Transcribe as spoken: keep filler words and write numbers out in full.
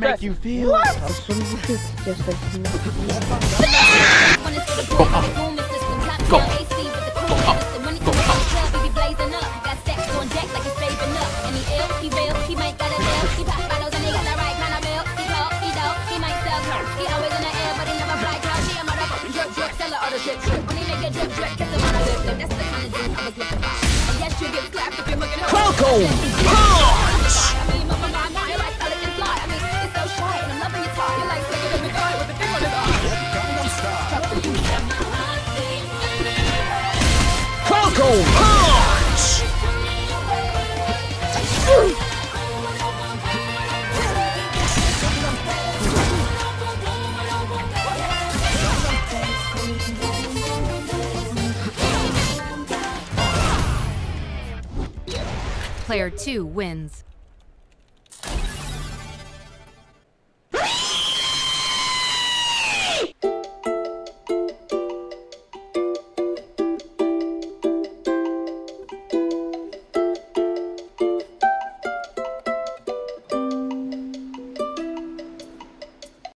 that make you feel? What? Go up. Go up. Go up. Go up. Falcon punch! Falcon punch! Player two wins.